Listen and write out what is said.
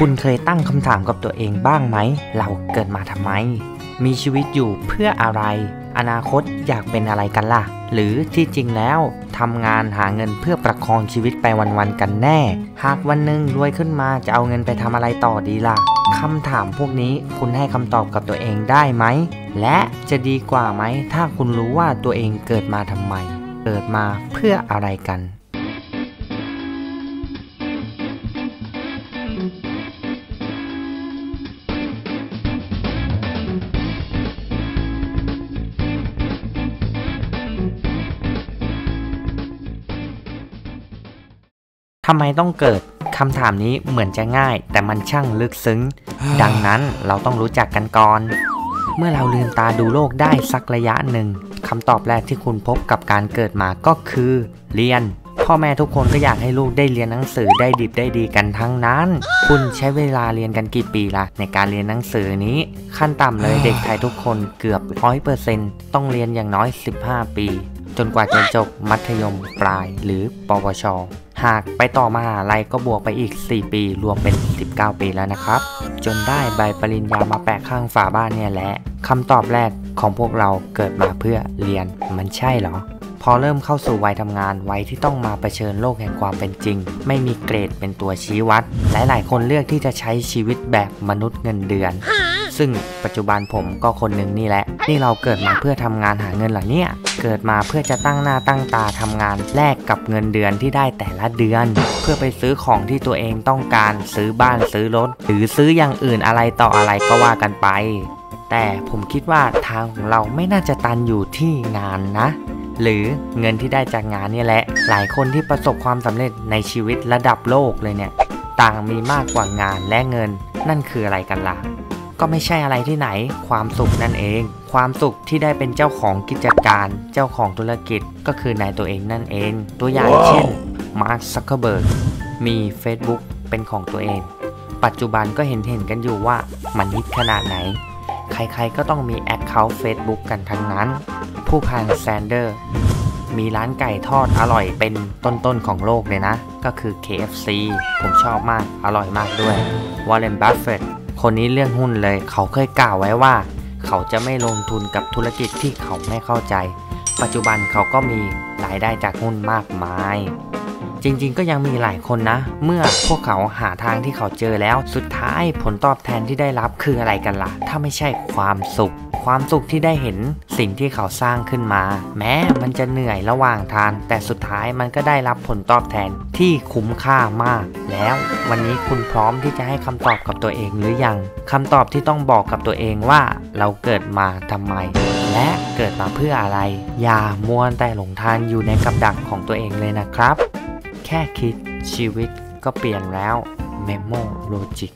คุณเคยตั้งคำถามกับตัวเองบ้างไหมเราเกิดมาทำไมมีชีวิตอยู่เพื่ออะไรอนาคตอยากเป็นอะไรกันล่ะหรือที่จริงแล้วทำงานหาเงินเพื่อประคองชีวิตไปวันๆกันแน่หากวันหนึ่งรวยขึ้นมาจะเอาเงินไปทำอะไรต่อดีล่ะคำถามพวกนี้คุณให้คำตอบกับตัวเองได้ไหมและจะดีกว่าไหมถ้าคุณรู้ว่าตัวเองเกิดมาทำไมเกิดมาเพื่ออะไรกันทำไมต้องเกิดคำถามนี้เหมือนจะง่ายแต่มันช่างลึกซึ้ง ดังนั้นเราต้องรู้จักกันก่อนเมื่อเราลืมตาดูโลกได้สักระยะหนึ่งคำตอบแรกที่คุณพบกับการเกิดมาก็คือเรียนพ่อแม่ทุกคนก็อยากให้ลูกได้เรียนหนังสือได้ดิบได้ดีกันทั้งนั้นคุณใช้เวลาเรียนกันกี่ปีละในการเรียนหนังสือนี้ขั้นต่ำเลยเด็กไทยทุกคนเกือบ 100% ต้องเรียนอย่างน้อย15 ปีจนกว่าจะจบมัธยมปลายหรือปวชหากไปต่อมหาลัยก็บวกไปอีก4ปีรวมเป็น19ปีแล้วนะครับจนได้ใบปริญญามาแปะข้างฝาบ้านเนี่ยแหละคำตอบแรกของพวกเราเกิดมาเพื่อเรียนมันใช่เหรอพอเริ่มเข้าสู่วัยทำงานวัยที่ต้องมาเผชิญโลกแห่งความเป็นจริงไม่มีเกรดเป็นตัวชี้วัดหลายๆคนเลือกที่จะใช้ชีวิตแบบมนุษย์เงินเดือนซึ่งปัจจุบันผมก็คนหนึ่งนี่แหละนี่เราเกิดมาเพื่อทำงานหาเงินเหรอเนี่ยเกิดมาเพื่อจะตั้งหน้าตั้งตาทำงานแลกกับเงินเดือนที่ได้แต่ละเดือนเพื่อไปซื้อของที่ตัวเองต้องการซื้อบ้านซื้อรถหรือซื้ออย่างอื่นอะไรต่ออะไรก็ว่ากันไปแต่ผมคิดว่าทางของเราไม่น่าจะตันอยู่ที่งานนะหรือเงินที่ได้จากงานนี่แหละหลายคนที่ประสบความสำเร็จในชีวิตระดับโลกเลยเนี่ยต่างมีมากกว่างานและเงินนั่นคืออะไรกันล่ะก็ไม่ใช่อะไรที่ไหนความสุขนั่นเองความสุขที่ได้เป็นเจ้าของกิจการเจ้าของธุรกิจก็คือนายตัวเองนั่นเองตัวอย่าง เช่นมาร์ค ซักเคอร์เบิร์กมี Facebook เป็นของตัวเองปัจจุบันก็เห็นกันอยู่ว่ามันฮิตขนาดไหนใครๆก็ต้องมี Account Facebook กันทั้งนั้นผู้พันแซนเดอร์มีร้านไก่ทอดอร่อยเป็นต้นของโลกเลยนะก็คือ KFC ผมชอบมากอร่อยมากด้วยวอร์เรน บัฟเฟตต์คนนี้เรื่องหุ้นเลยเขาเคยกล่าวไว้ว่าเขาจะไม่ลงทุนกับธุรกิจที่เขาไม่เข้าใจปัจจุบันเขาก็มีรายได้จากหุ้นมากมายจริงๆก็ยังมีหลายคนนะเมื่อพวกเขาหาทางที่เขาเจอแล้วสุดท้ายผลตอบแทนที่ได้รับคืออะไรกันล่ะถ้าไม่ใช่ความสุขที่ได้เห็นสิ่งที่เขาสร้างขึ้นมาแม้มันจะเหนื่อยระหว่างทางแต่สุดท้ายมันก็ได้รับผลตอบแทนที่คุ้มค่ามากแล้ววันนี้คุณพร้อมที่จะให้คำตอบกับตัวเองหรือยังคำตอบที่ต้องบอกกับตัวเองว่าเราเกิดมาทำไมและเกิดมาเพื่ออะไรอย่ามัวแต่หลงทางอยู่ในกับดักของตัวเองเลยนะครับแค่คิดชีวิตก็เปลี่ยนแล้ว Memologic